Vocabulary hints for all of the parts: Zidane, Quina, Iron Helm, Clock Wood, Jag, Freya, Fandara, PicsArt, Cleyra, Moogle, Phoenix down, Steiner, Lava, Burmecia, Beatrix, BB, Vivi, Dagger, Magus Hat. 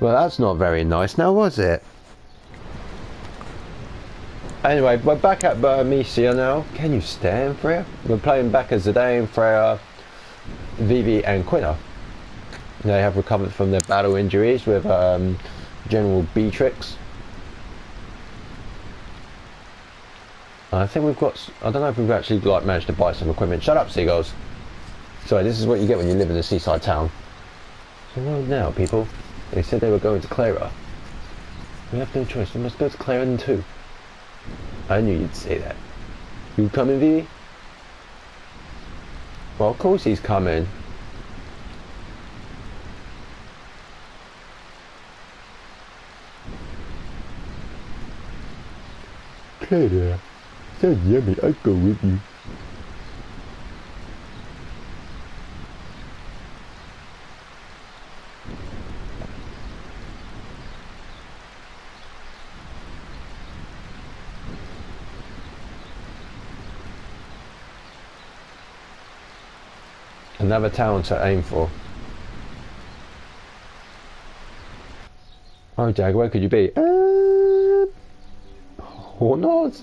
Well, that's not very nice now, was it? Anyway, we're back at Burmecia now. Can you stand, Freya? We're playing back as Zidane, Freya, Vivi and Quina. They have recovered from their battle injuries with General Beatrix. I think we've got... I don't know if we've actually like managed to buy some equipment. Shut up, seagulls. Sorry, this is what you get when you live in a seaside town. So well now, people. They said they were going to Cleyra. We have no choice. We must go to Cleyra too. I knew you'd say that. You coming, Vivi? Well, of course he's coming. Cleyra. Sounds yummy, I'll go with you. Another town to aim for. Oh, Jag, where could you be? Or not?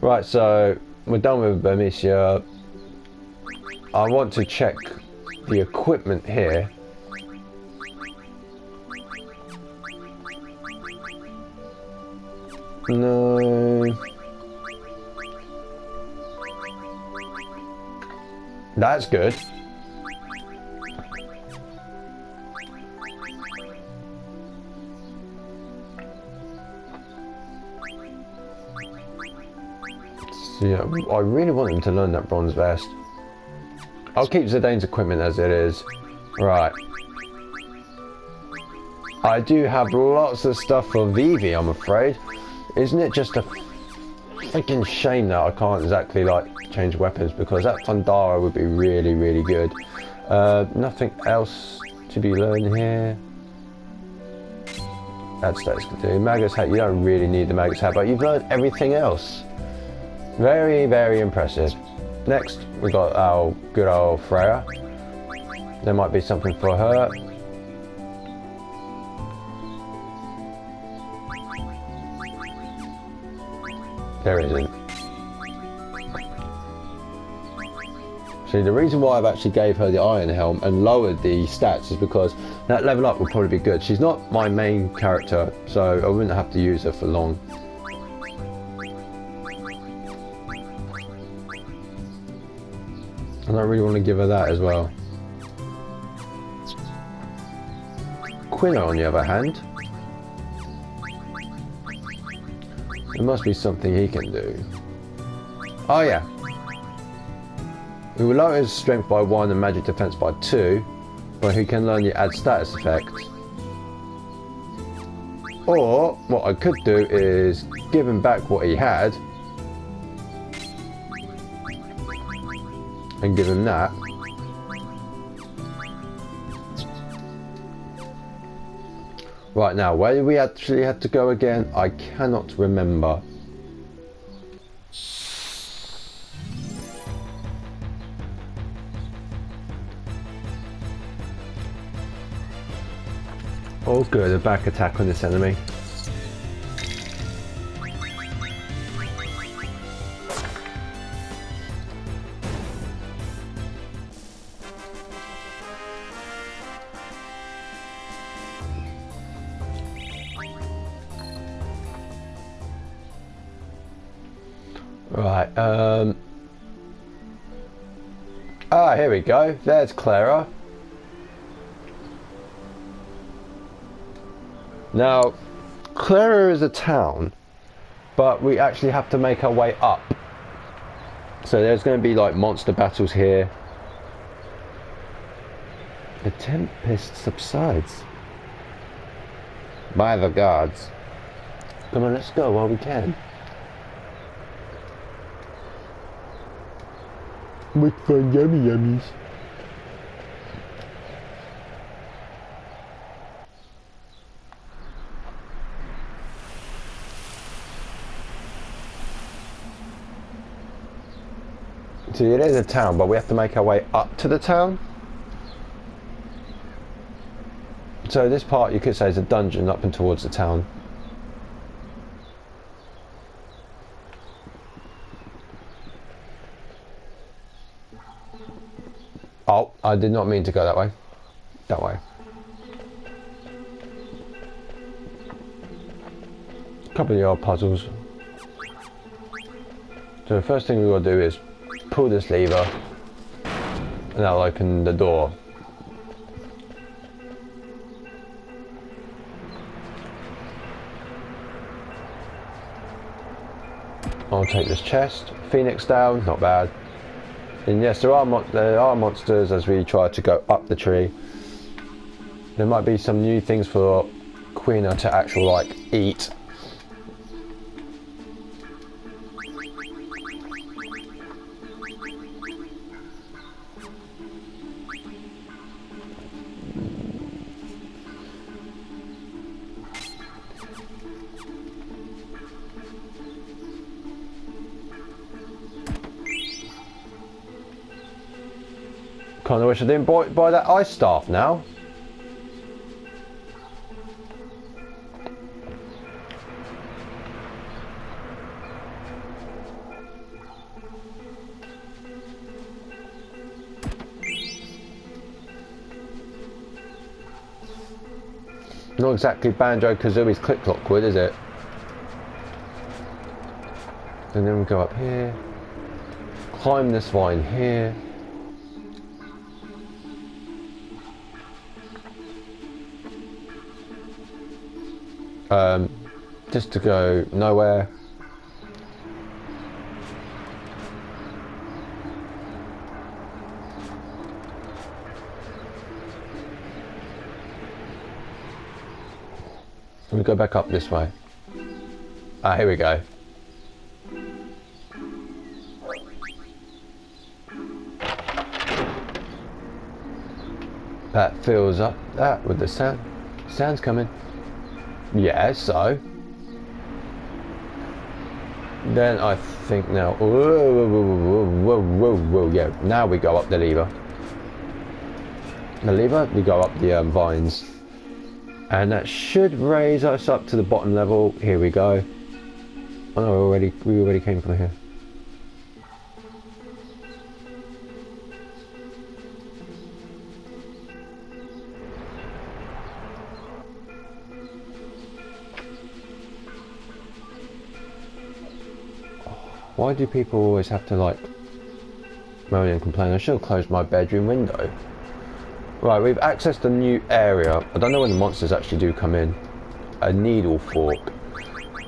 Right, so we're done with Burmecia. I want to check the equipment here. No. That's good. Yeah, I really want them to learn that bronze vest. I'll keep Zidane's equipment as it is. Right. I do have lots of stuff for Vivi, I'm afraid. Isn't it just a freaking shame that I can't exactly like change weapons, because that Fandara would be really, really good. Nothing else to be learned here. That's to do. Magus Hat, you don't really need the Magus Hat, but you've learned everything else. Very, very impressive. Next, we got our good old Freya. There might be something for her. There isn't. See, the reason why I've actually gave her the Iron Helm and lowered the stats is because that level up would probably be good. She's not my main character, so I wouldn't have to use her for long. I don't really want to give her that as well. Quina, on the other hand, there must be something he can do. Oh yeah, we will lower his strength by 1 and magic defense by 2, but he can learn the add status effect. Or what I could do is give him back what he had and give him that. Right, now where did we actually have to go again? I cannot remember. Oh good, a back attack on this enemy. Right, ah, here we go. There's Cleyra. Now, Cleyra is a town, but we actually have to make our way up. So there's going to be, like, monster battles here. The tempest subsides. By the gods. Come on, let's go while we can. With the yummy yummies. See, it is a town, but we have to make our way up to the town. So this part you could say is a dungeon up and towards the town. Oh, I did not mean to go that way. That way. A couple of your puzzles. So the first thing we will do is pull this lever and that'll open the door. I'll take this chest. Phoenix down, not bad. And yes, there are monsters as we try to go up the tree. There might be some new things for Quina to actually like eat. Kinda wish I didn't buy that ice staff now. Not exactly Banjo-Kazooie's Clock Wood, is it? And then we go up here, climb this vine here. Just to go nowhere. We go back up this way. Ah, here we go. That fills up that with the sound. Sound's coming. Yeah, so then I think now yeah, now we go up the lever. We go up the vines, and that should raise us up to the bottom level. Here we go. Oh no, we already came from here. Why do people always have to like moan and complain? I should have closed my bedroom window. Right, we've accessed a new area. I don't know when the monsters actually do come in. A needle fork.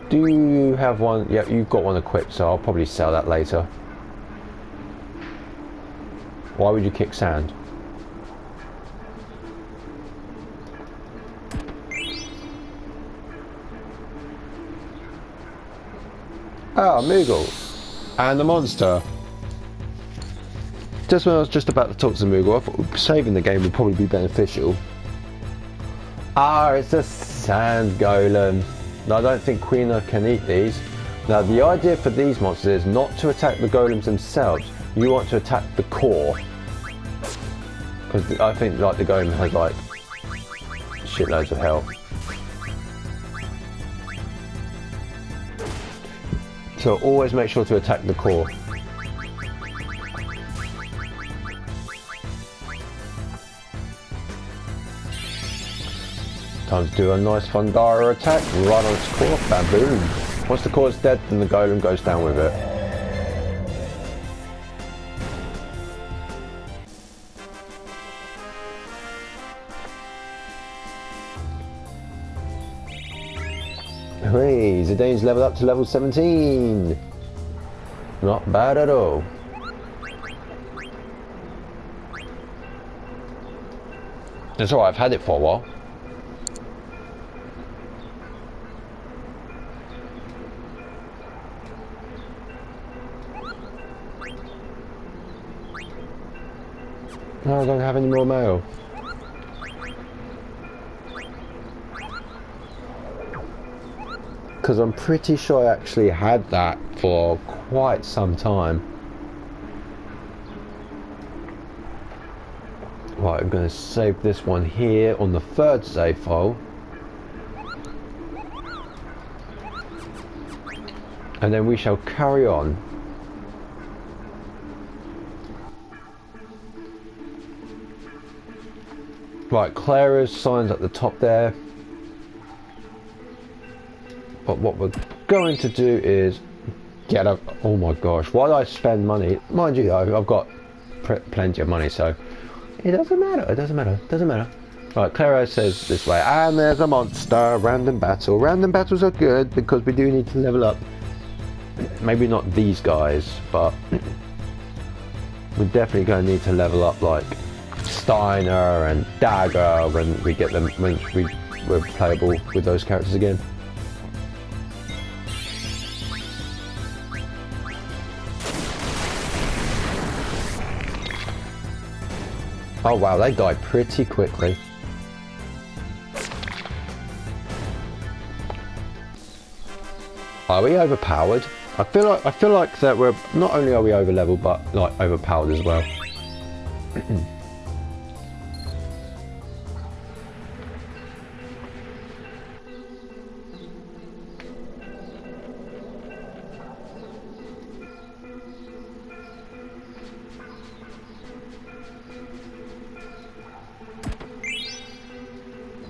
Do you have one? Yeah, you've got one equipped, so I'll probably sell that later. Why would you kick sand? Ah, Moogle. And the monster. Just when I was just about to talk to Moogle, I thought saving the game would probably be beneficial. Ah, it's a sand golem. Now, I don't think Quina can eat these. Now, the idea for these monsters is not to attack the golems themselves. You want to attack the core. Because I think like the golem has like shitloads of health. So always make sure to attack the core. Time to do a nice Fandara attack, right on its core, baboom. Once the core is dead, then the golem goes down with it. Zidane's leveled up to level 17. Not bad at all. That's alright, I've had it for a while. No, I don't have any more mail. Because I'm pretty sure I actually had that for quite some time. Right, Right, I'm going to save this one here on the third save file. And then we shall carry on. Right, Cleyra's sign's at the top there. But what we're going to do is get up. Oh my gosh, why do I spend money? Mind you though, I've got plenty of money, so it doesn't matter, it doesn't matter, it doesn't matter. Right, Cleyra says this way, and there's a monster, random battle. Random battles are good because we do need to level up. Maybe not these guys, but we're definitely going to need to level up like Steiner and Dagger when we get them, when we're playable with those characters again. Oh wow, they die pretty quickly. Are we overpowered? I feel like that we're not only are we over leveled, but like overpowered as well.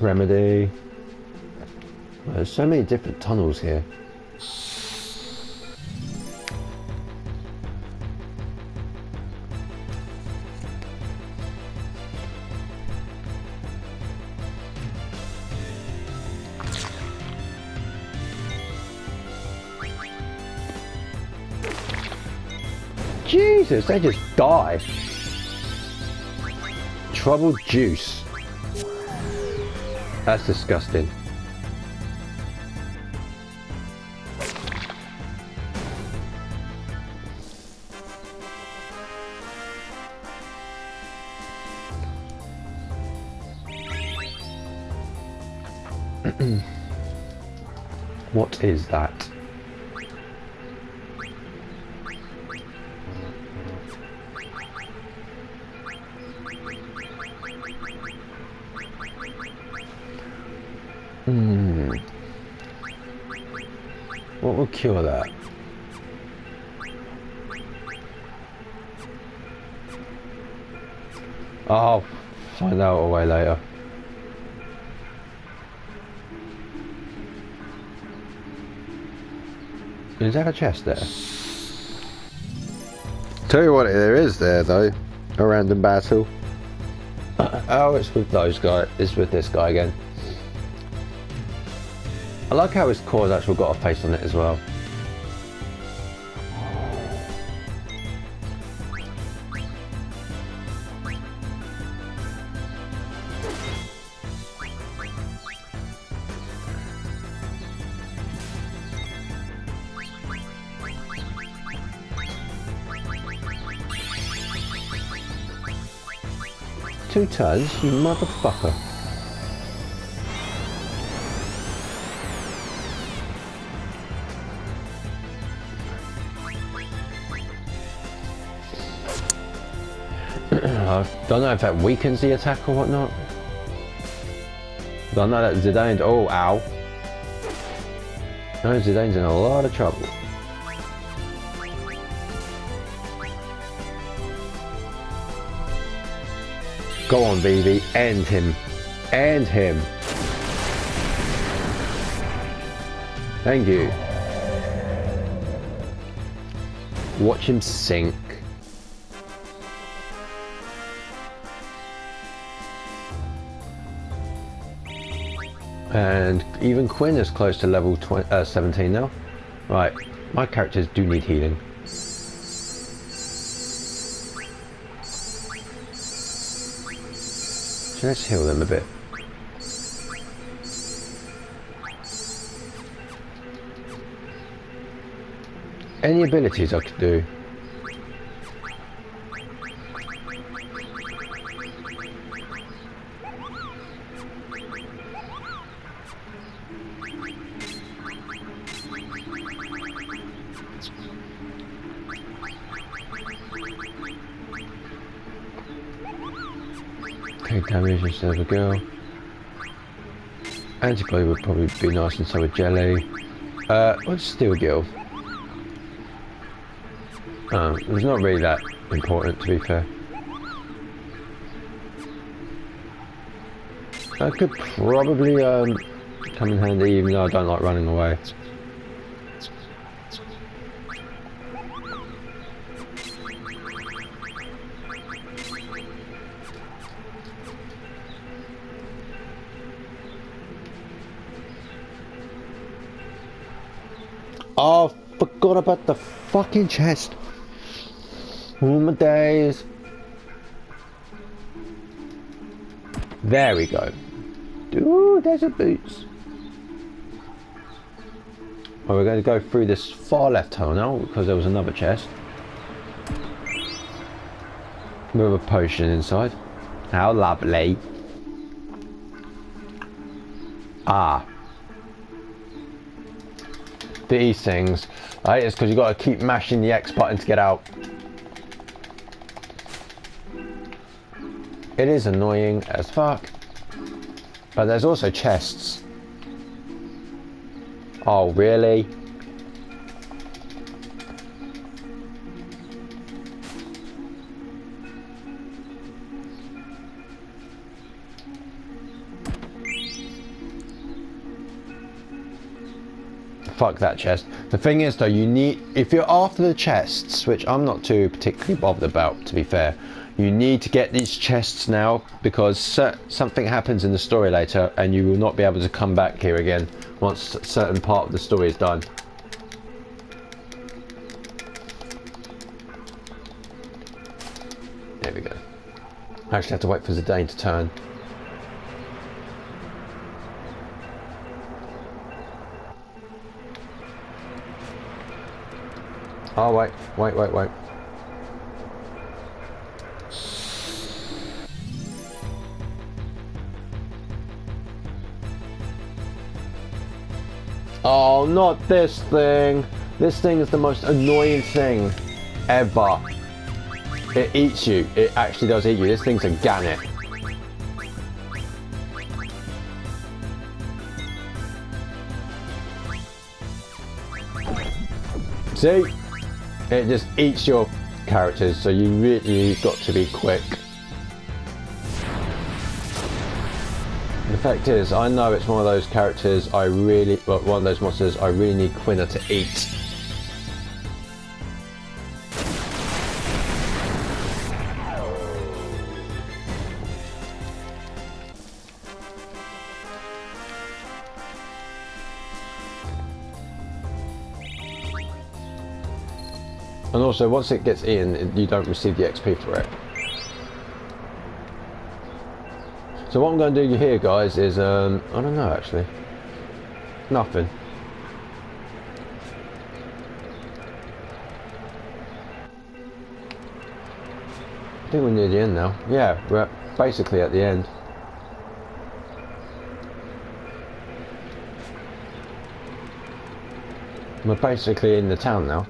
Remedy. There's so many different tunnels here. Jesus, they just die. Troubled juice. That's disgusting. What is that? What will cure that? I'll find out a way later. Is that a chest there? Tell you what there is there though. A random battle. Oh, it's with those guys. It's with this guy again. I like how his core's actually got a face on it as well. Two turns, you motherfucker. I don't know if that weakens the attack or whatnot. But I know that Zidane. Oh, ow. No, Zidane's in a lot of trouble. Go on, BB. End him. End him. Thank you. Watch him sink. And even Quinn is close to level 17 now. Right, my characters do need healing. So let's heal them a bit. Any abilities I could do. take damage instead of a girl. Antibody would probably be nice instead of jelly. Let's Steel Gill. It was not really that important, to be fair. That could probably come in handy, even though I don't like running away. Oh, forgot about the fucking chest. Oh my days. There we go. Ooh, there's a boots. Well, we're going to go through this far left tunnel now because there was another chest with a potion inside. How lovely. Ah. These things. I hate this because you've got to keep mashing the X button to get out. It is annoying as fuck. But there's also chests. Oh, really? Fuck that chest. The thing is though, you need, if you're after the chests, which I'm not too particularly bothered about, to be fair, you need to get these chests now because something happens in the story later and you will not be able to come back here again once a certain part of the story is done. There we go. I actually have to wait for Zidane to turn. Oh, wait, wait, wait, wait. Oh, not this thing. This thing is the most annoying thing ever. It eats you. It actually does eat you. This thing's a gannet. See? It just eats your characters, so you really got to be quick. The fact is, I know it's one of those characters I really, well, one of those monsters I really need Quina to eat. And also, once it gets in, you don't receive the XP for it. So what I'm going to do here, guys, is, I don't know, actually. Nothing. I think we're near the end now. Yeah, we're basically at the end. We're basically in the town now.